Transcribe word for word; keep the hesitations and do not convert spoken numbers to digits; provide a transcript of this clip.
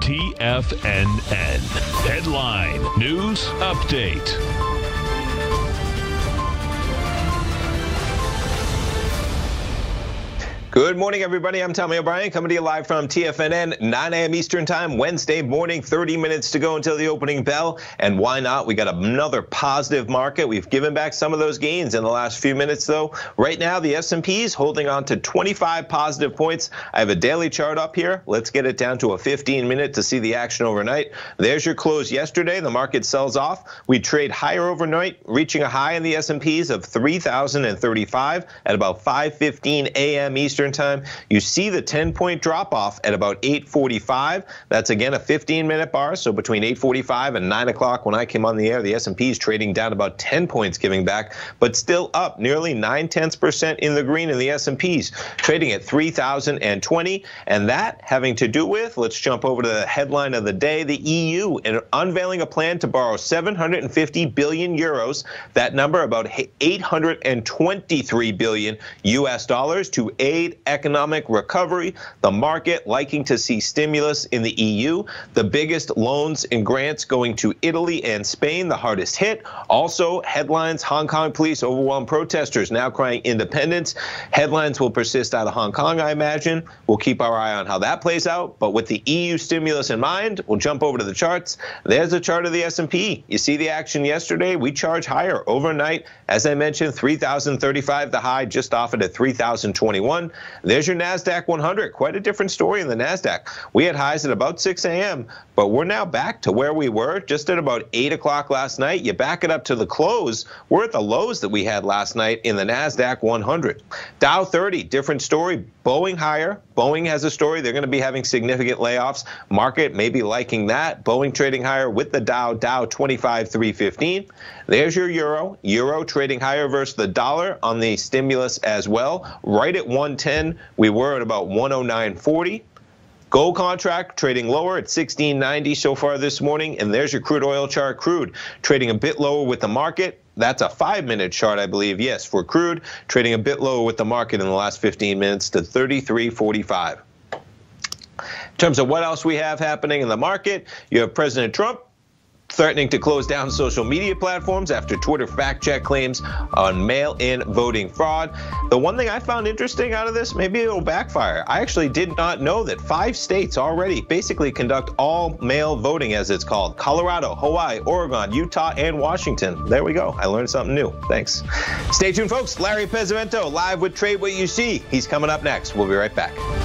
T F N N. Headline News Update. Good morning, everybody. I'm Tom O'Brien coming to you live from T F N N, nine A M Eastern Time, Wednesday morning, thirty minutes to go until the opening bell. And why not? We got another positive market. We've given back some of those gains in the last few minutes, though. Right now, the S and P's holding on to twenty-five positive points. I have a daily chart up here. Let's get it down to a fifteen minute to see the action overnight. There's your close yesterday. The market sells off. We trade higher overnight, reaching a high in the S and P's of three thousand thirty-five at about five fifteen A M Eastern Time. You see the ten point drop off at about eight forty-five. That's again a fifteen minute bar. So between eight forty-five and nine o'clock when I came on the air, the S and P is trading down about ten points giving back, but still up nearly nine tenths percent in the green in the S and P's, trading at three thousand twenty. And that having to do with, let's jump over to the headline of the day, the E U unveiling a plan to borrow seven hundred fifty billion euros, that number about eight hundred twenty-three billion U S dollars to aid economic recovery, the market liking to see stimulus in the E U, the biggest loans and grants going to Italy and Spain, the hardest hit. Also, headlines, Hong Kong police overwhelm protesters now crying independence. Headlines will persist out of Hong Kong, I imagine. We'll keep our eye on how that plays out. But with the E U stimulus in mind, we'll jump over to the charts. There's a chart of the S and P. You see the action yesterday. We charge higher overnight. As I mentioned, three thousand thirty-five, the high, just off it at three thousand twenty-one. There's your Nasdaq one hundred. Quite a different story in the Nasdaq. We had highs at about six A M, but we're now back to where we were just at about eight o'clock last night. You back it up to the close. We're at the lows that we had last night in the Nasdaq one hundred. Dow thirty, different story. Boeing higher. Boeing has a story. They're going to be having significant layoffs. Market may be liking that. Boeing trading higher with the Dow. Dow twenty-five three fifteen. There's your euro. Euro trading higher versus the dollar on the stimulus as well. Right at one ten. We were at about one oh nine forty. Gold contract trading lower at sixteen ninety so far this morning. And there's your crude oil chart. Crude trading a bit lower with the market. That's a five minute chart, I believe, yes, for crude, trading a bit lower with the market in the last fifteen minutes to thirty-three forty-five. In terms of what else we have happening in the market, you have President Trump threatening to close down social media platforms after Twitter fact-check claims on mail-in voting fraud. The one thing I found interesting out of this, maybe it'll backfire. I actually did not know that five states already basically conduct all mail voting, as it's called. Colorado, Hawaii, Oregon, Utah, and Washington. There we go. I learned something new. Thanks. Stay tuned, folks. Larry Pesavento, live with Trade What You See. He's coming up next. We'll be right back.